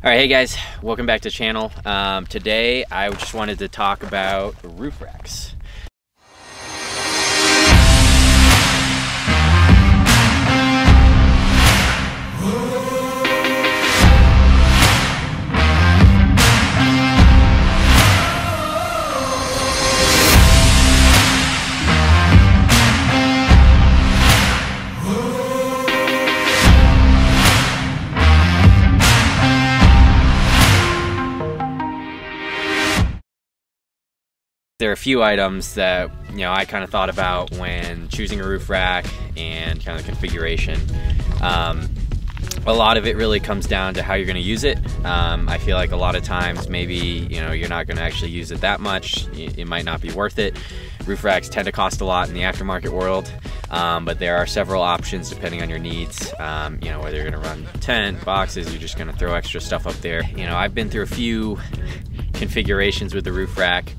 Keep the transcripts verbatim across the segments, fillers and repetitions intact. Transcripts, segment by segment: All right, hey guys, welcome back to the channel. Um, today, I just wanted to talk about roof racks. There are a few items that, you know, I kind of thought about when choosing a roof rack and kind of the configuration. Um, a lot of it really comes down to how you're going to use it. Um, I feel like a lot of times maybe, you know, you're not going to actually use it that much. It might not be worth it. Roof racks tend to cost a lot in the aftermarket world, um, but there are several options depending on your needs. Um, you know, whether you're going to run tent, boxes, you're just going to throw extra stuff up there. You know, I've been through a few configurations with the roof rack.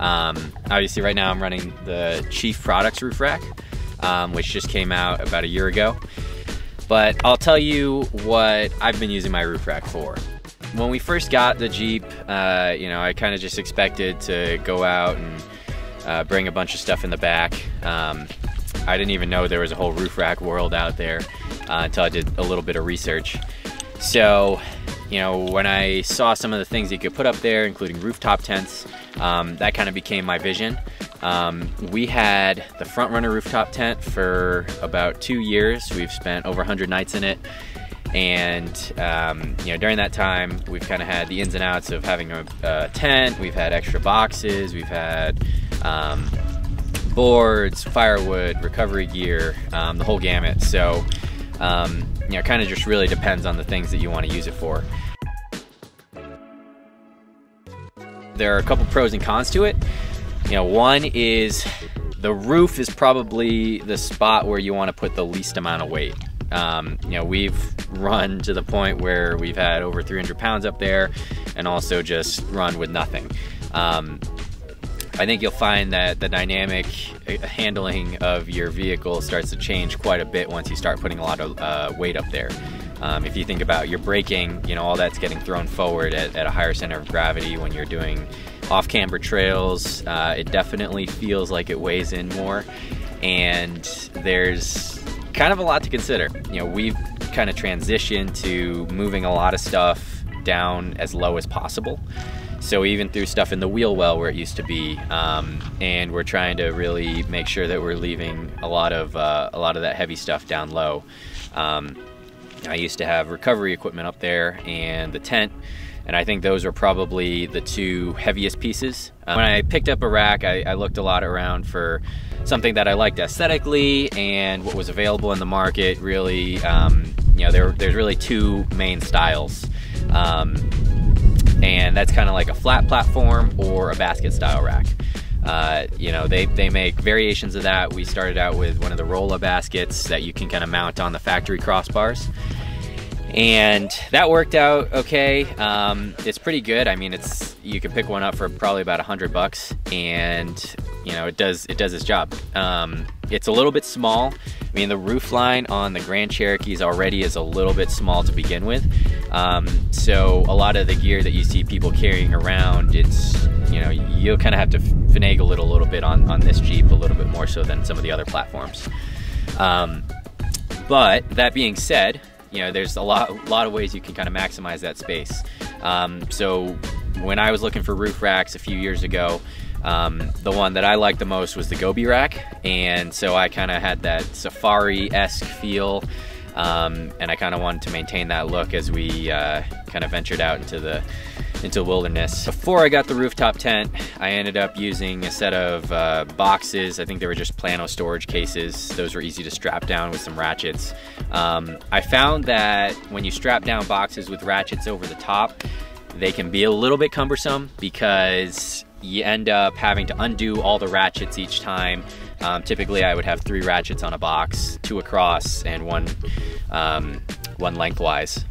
Um, obviously right now I'm running the Chief Products roof rack, um, which just came out about a year ago, but I'll tell you what I've been using my roof rack for. When we first got the Jeep, uh, you know, I kind of just expected to go out and uh, bring a bunch of stuff in the back. Um, I didn't even know there was a whole roof rack world out there uh, until I did a little bit of research. So, you know, when I saw some of the things you could put up there, including rooftop tents, um, that kind of became my vision. Um, we had the Front Runner rooftop tent for about two years. We've spent over one hundred nights in it. And, um, you know, during that time, we've kind of had the ins and outs of having a, a tent. We've had extra boxes. We've had um, boards, firewood, recovery gear, um, the whole gamut. So, um, you know, it kind of just really depends on the things that you want to use it for. There are a couple pros and cons to it. You know, one is the roof is probably the spot where you want to put the least amount of weight. Um, you know, we've run to the point where we've had over three hundred pounds up there and also just run with nothing. Um, I think you'll find that the dynamic handling of your vehicle starts to change quite a bit once you start putting a lot of uh, weight up there. Um, if you think about your braking, you know, all that's getting thrown forward at, at a higher center of gravity. When you're doing off-camber trails, uh, it definitely feels like it weighs in more, and there's kind of a lot to consider. You know, we've kind of transitioned to moving a lot of stuff down as low as possible. So even through stuff in the wheel well where it used to be, um, and we're trying to really make sure that we're leaving a lot of uh, a lot of that heavy stuff down low. Um, I used to have recovery equipment up there and the tent, and I think those are probably the two heaviest pieces. Um, when I picked up a rack, I, I looked a lot around for something that I liked aesthetically and what was available in the market. Really, um, you know, there, there's really two main styles. Um, And that's kind of like a flat platform or a basket style rack. Uh, you know, they, they make variations of that. We started out with one of the rolla baskets that you can kind of mount on the factory crossbars. And that worked out okay. Um, it's pretty good. I mean, it's, you can pick one up for probably about a hundred bucks, and you know, it does, it does its job. Um, it's a little bit small. I mean, the roof line on the Grand Cherokees already is a little bit small to begin with. Um, so a lot of the gear that you see people carrying around, it's, you know, you'll kind of have to finagle it a little bit on, on this Jeep, a little bit more so than some of the other platforms. Um, but that being said, you know, there's a lot, lot of ways you can kind of maximize that space. Um, so when I was looking for roof racks a few years ago, Um, the one that I liked the most was the Gobi Rack, and so I kind of had that safari-esque feel, um, and I kind of wanted to maintain that look as we uh, kind of ventured out into the into the wilderness. Before I got the rooftop tent, I ended up using a set of uh, boxes. I think they were just Plano storage cases. Those were easy to strap down with some ratchets. Um, I found that when you strap down boxes with ratchets over the top, they can be a little bit cumbersome because you end up having to undo all the ratchets each time. Um, typically I would have three ratchets on a box, two across and one, um, one lengthwise.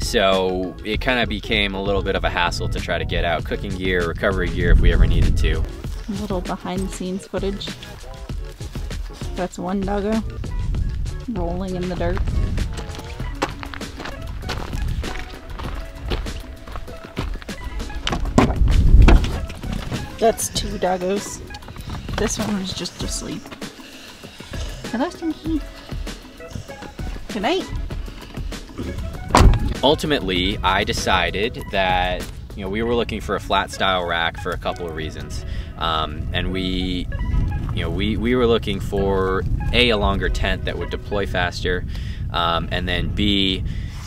So it kind of became a little bit of a hassle to try to get out cooking gear, recovery gear if we ever needed to. A little behind the scenes footage. That's one doggo rolling in the dirt. That's two doggos. This one was just asleep. I lost him. Good night. Ultimately, I decided that, you know, we were looking for a flat style rack for a couple of reasons. Um, and we, you know, we, we were looking for A, a longer tent that would deploy faster, um, and then B,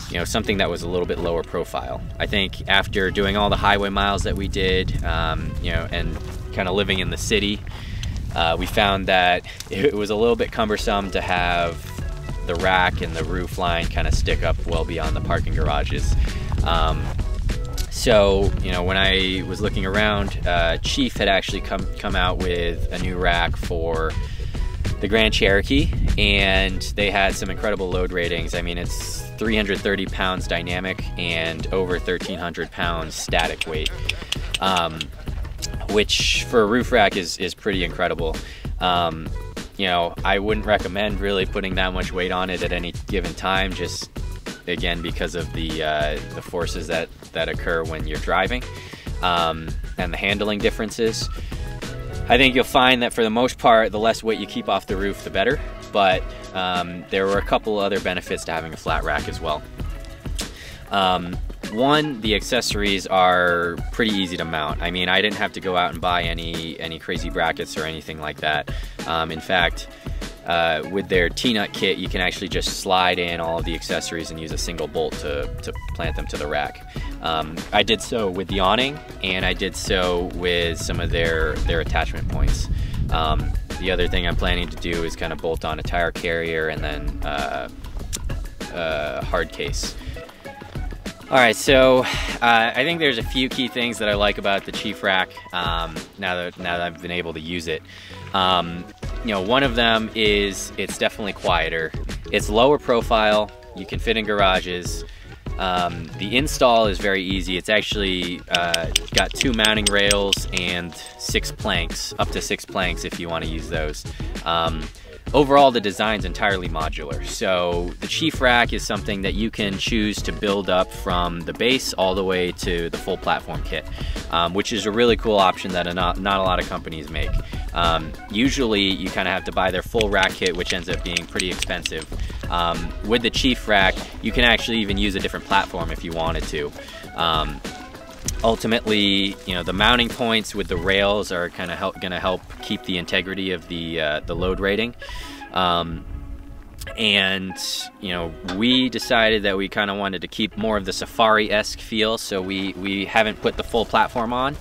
you know, something that was a little bit lower profile. I think after doing all the highway miles that we did, um, you know, and kind of living in the city, uh, we found that it was a little bit cumbersome to have the rack and the roof line kind of stick up well beyond the parking garages. Um, So, you know, when I was looking around, uh, Chief had actually come, come out with a new rack for the Grand Cherokee, and they had some incredible load ratings. I mean, it's three hundred thirty pounds dynamic and over thirteen hundred pounds static weight, um, which for a roof rack is, is pretty incredible. Um, you know, I wouldn't recommend really putting that much weight on it at any given time, just again because of the uh, the forces that that occur when you're driving, um, and the handling differences. I think you'll find that for the most part, the less weight you keep off the roof, the better, but um, there were a couple other benefits to having a flat rack as well. Um, one, the accessories are pretty easy to mount. I mean, I didn't have to go out and buy any any crazy brackets or anything like that. Um, in fact, Uh, with their T-nut kit, you can actually just slide in all of the accessories and use a single bolt to, to plant them to the rack. Um, I did so with the awning, and I did so with some of their, their attachment points. Um, the other thing I'm planning to do is kind of bolt on a tire carrier and then uh, uh, hard case. All right, so uh, I think there's a few key things that I like about the Chief Rack um, now, that, now that I've been able to use it. Um, You know, one of them is it's definitely quieter. It's lower profile. You can fit in garages. Um, the install is very easy. It's actually uh, got two mounting rails and six planks, up to six planks if you want to use those. Um, overall, the design's entirely modular. So the Chief Rack is something that you can choose to build up from the base all the way to the full platform kit, um, which is a really cool option that not, not a lot of companies make. Um, usually you kind of have to buy their full rack kit, which ends up being pretty expensive. Um, with the Chief Rack, you can actually even use a different platform if you wanted to. Um, ultimately, you know, the mounting points with the rails are kind of help, gonna help keep the integrity of the, uh, the load rating. Um, and, you know, we decided that we kind of wanted to keep more of the safari-esque feel. So we, we haven't put the full platform on,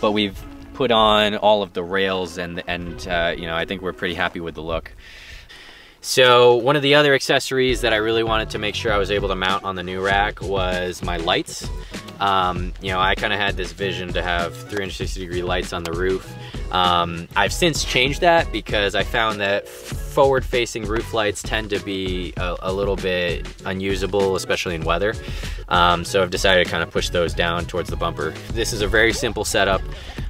but we've put on all of the rails, and and uh, you know, I think we're pretty happy with the look. So one of the other accessories that I really wanted to make sure I was able to mount on the new rack was my lights. Um, you know, I kind of had this vision to have three hundred sixty degree lights on the roof. Um, I've since changed that because I found that forward facing roof lights tend to be a, a little bit unusable, especially in weather. Um, so I've decided to kind of push those down towards the bumper. This is a very simple setup.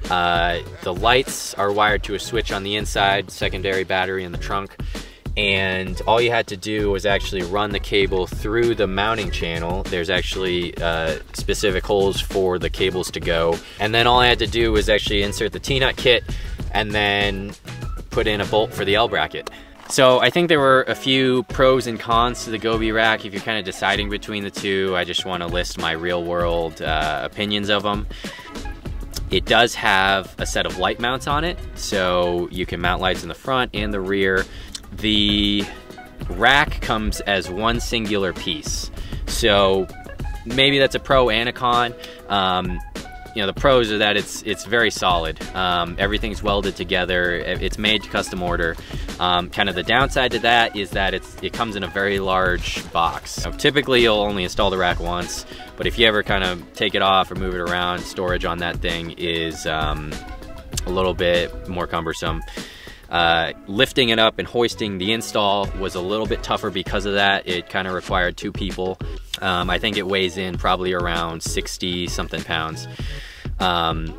Uh, the lights are wired to a switch on the inside, secondary battery in the trunk, and all you had to do was actually run the cable through the mounting channel. There's actually uh, specific holes for the cables to go, and then all I had to do was actually insert the T-nut kit and then put in a bolt for the L bracket. So I think there were a few pros and cons to the Gobi Rack. If you're kind of deciding between the two, I just want to list my real world uh, opinions of them. It does have a set of light mounts on it, so you can mount lights in the front and the rear. The rack comes as one singular piece, so maybe that's a pro and a con. Um, you know, the pros are that it's it's very solid. Um, everything's welded together. It's made to custom order. Um, kind of the downside to that is that it's it comes in a very large box. So typically, you'll only install the rack once, but if you ever kind of take it off or move it around, storage on that thing is um, a little bit more cumbersome. Uh, lifting it up and hoisting the install was a little bit tougher because of that. It kind of required two people. Um, I think it weighs in probably around sixty something pounds. Um,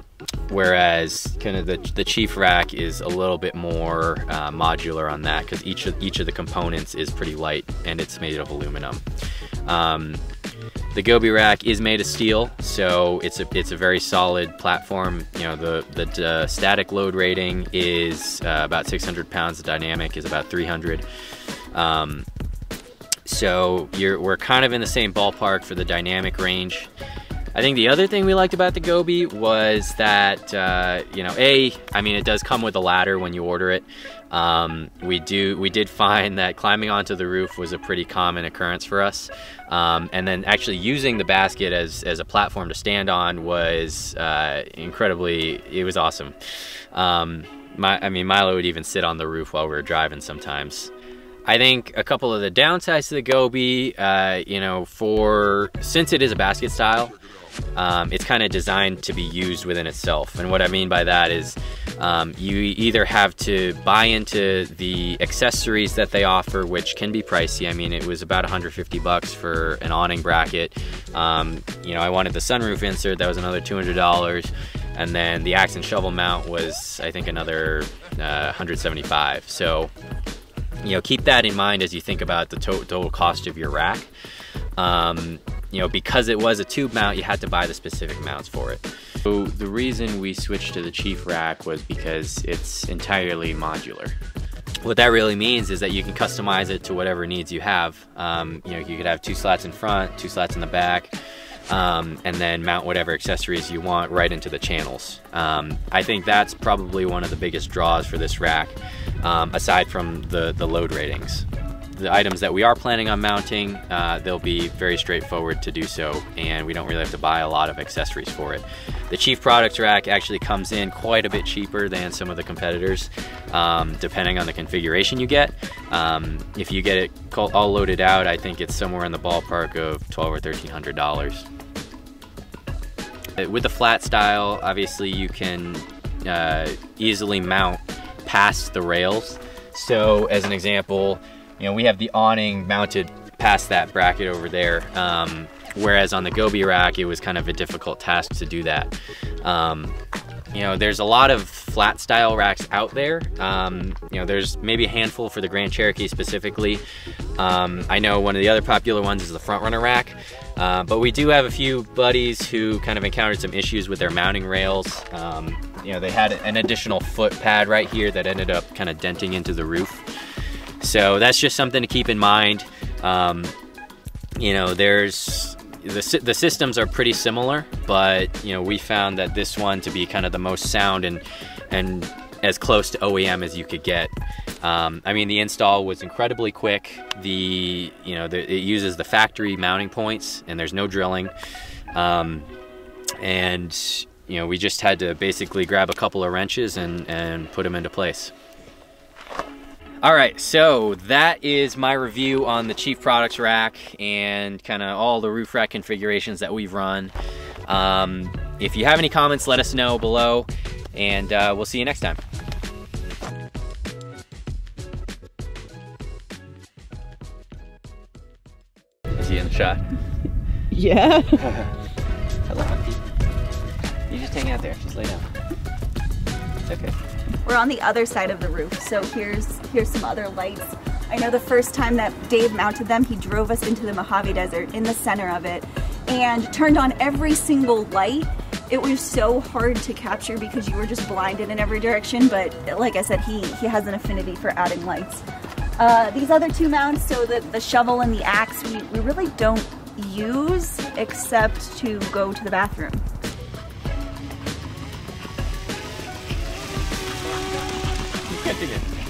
whereas kind of the, the Chief Rack is a little bit more uh, modular on that, because each of, each of the components is pretty light and it's made of aluminum. Um, The Gobi Rack is made of steel, so it's a it's a very solid platform. You know, the the uh, static load rating is uh, about six hundred pounds. The dynamic is about three hundred. Um, so you're we're kind of in the same ballpark for the dynamic range. I think the other thing we liked about the Gobi was that, uh, you know, A, I mean, it does come with a ladder when you order it. Um, we do, we did find that climbing onto the roof was a pretty common occurrence for us. Um, and then actually using the basket as, as a platform to stand on was uh, incredibly, it was awesome. Um, my, I mean, Milo would even sit on the roof while we were driving sometimes. I think a couple of the downsides to the Gobi, uh, you know, for, since it is a basket style, Um, it's kind of designed to be used within itself. And what I mean by that is um, you either have to buy into the accessories that they offer, which can be pricey. I mean, it was about one hundred fifty bucks for an awning bracket. Um, you know, I wanted the sunroof insert. That was another two hundred dollars. And then the axe and shovel mount was, I think, another uh, one hundred seventy-five dollars. So, you know, keep that in mind as you think about the to total cost of your rack. Um, You know, because it was a tube mount, you had to buy the specific mounts for it. So the reason we switched to the Chief Rack was because it's entirely modular. What that really means is that you can customize it to whatever needs you have. Um, you know, you could have two slats in front, two slats in the back, um, and then mount whatever accessories you want right into the channels. Um, I think that's probably one of the biggest draws for this rack, um, aside from the, the load ratings. The items that we are planning on mounting, uh, they'll be very straightforward to do so, and we don't really have to buy a lot of accessories for it. The Chief Products rack actually comes in quite a bit cheaper than some of the competitors, um, depending on the configuration you get. Um, if you get it all loaded out, I think it's somewhere in the ballpark of twelve hundred or thirteen hundred dollars. With the flat style, obviously you can uh, easily mount past the rails. So as an example, you know, we have the awning mounted past that bracket over there, um, whereas on the Gobi Rack, it was kind of a difficult task to do that. Um, you know, there's a lot of flat style racks out there. Um, you know, there's maybe a handful for the Grand Cherokee specifically. Um, I know one of the other popular ones is the Front Runner rack, uh, but we do have a few buddies who kind of encountered some issues with their mounting rails. Um, you know, they had an additional foot pad right here that ended up kind of denting into the roof. So that's just something to keep in mind. Um, you know, there's the, the systems are pretty similar, but you know, we found that this one to be kind of the most sound and and as close to O E M as you could get. Um, I mean, the install was incredibly quick. The you know, the, it uses the factory mounting points, and there's no drilling. Um, and you know, we just had to basically grab a couple of wrenches and and put them into place. All right, so that is my review on the Chief Products rack and kind of all the roof rack configurations that we've run. Um, if you have any comments, let us know below, and uh, we'll see you next time. Is he in the shot? Yeah. I love my feet. You just hang out there, just lay down. It's okay. We're on the other side of the roof, so here's here's some other lights. I know the first time that Dave mounted them, he drove us into the Mojave Desert in the center of it and turned on every single light. It was so hard to capture because you were just blinded in every direction, but like I said, he, he has an affinity for adding lights. Uh, these other two mounts, so the, the shovel and the axe, we, we really don't use except to go to the bathroom. Get it.